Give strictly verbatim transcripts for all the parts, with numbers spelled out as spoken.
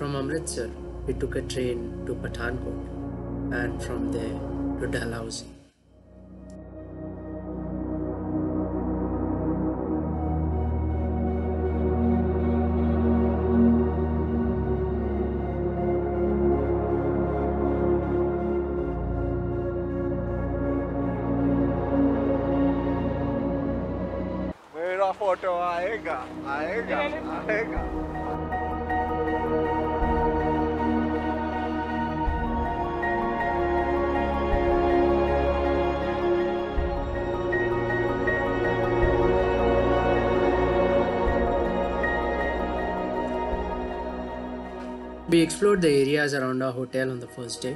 From Amritsar, we took a train to Pathankot and from there to Dalhousie. मेरा photo आएगा, आएगा, आएगा। We explored the areas around our hotel on the first day,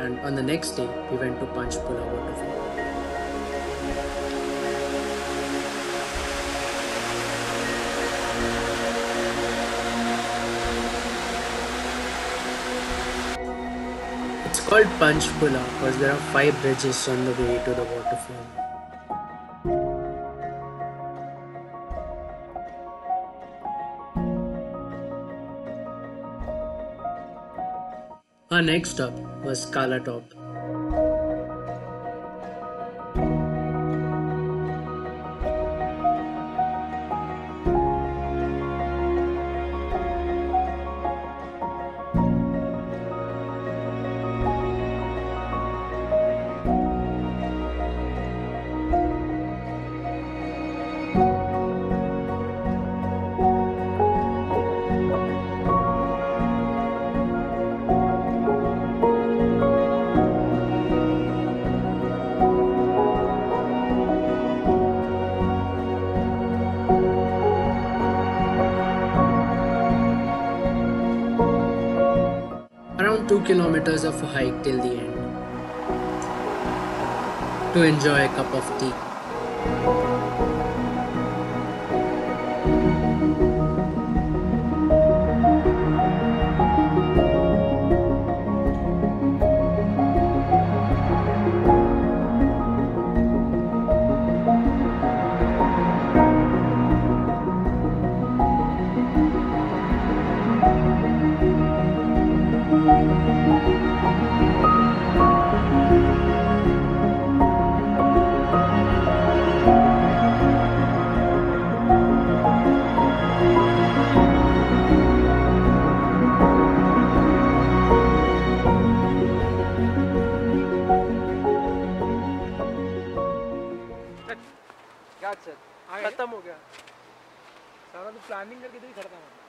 and on the next day we went to Panchpula waterfall. It's called Panchpula because there are five bridges on the way to the waterfall. Our next stop was Kala Top. two kilometers of a hike till the end to enjoy a cup of tea. That's it. खत्म हो गया सारा तो planning करके तो ही खत्म हो गया